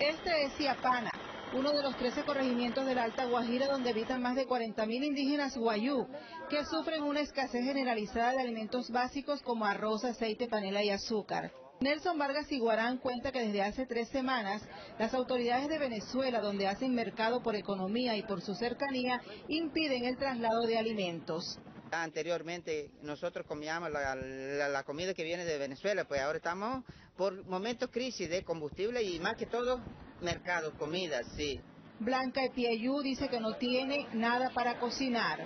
Este es Ciapana, uno de los 13 corregimientos de la Alta Guajira donde habitan más de 40.000 indígenas guayú, que sufren una escasez generalizada de alimentos básicos como arroz, aceite, panela y azúcar. Nelson Vargas Iguarán cuenta que desde hace 3 semanas las autoridades de Venezuela, donde hacen mercado por economía y por su cercanía, impiden el traslado de alimentos. Anteriormente nosotros comíamos la comida que viene de Venezuela, pues ahora estamos por momentos crisis de combustible y más que todo mercado, comida, sí. Blanca Epieyú dice que no tiene nada para cocinar.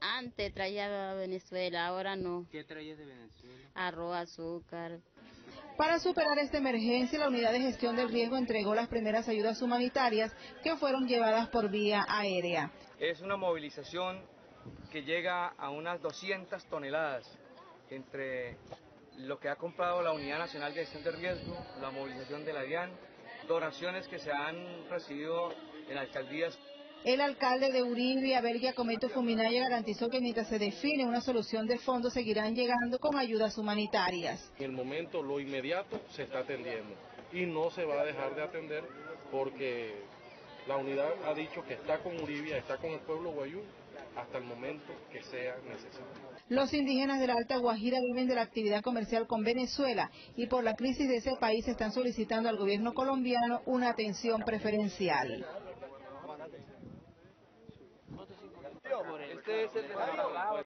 Antes traía a Venezuela, ahora no. ¿Qué traías de Venezuela? Arroz, azúcar. Para superar esta emergencia, la Unidad de Gestión del Riesgo entregó las primeras ayudas humanitarias que fueron llevadas por vía aérea. Es una movilización que llega a unas 200 toneladas entre lo que ha comprado la Unidad Nacional de Gestión de Riesgo, la movilización de la DIAN, donaciones que se han recibido en alcaldías. El alcalde de Uribia, Belguia, Cometo Fuminaya garantizó que mientras se define una solución de fondo seguirán llegando con ayudas humanitarias. En el momento, lo inmediato se está atendiendo y no se va a dejar de atender porque la unidad ha dicho que está con Uribia, está con el pueblo wayú hasta el momento que sea necesario. Los indígenas de la Alta Guajira viven de la actividad comercial con Venezuela y por la crisis de ese país están solicitando al gobierno colombiano una atención preferencial. Este es el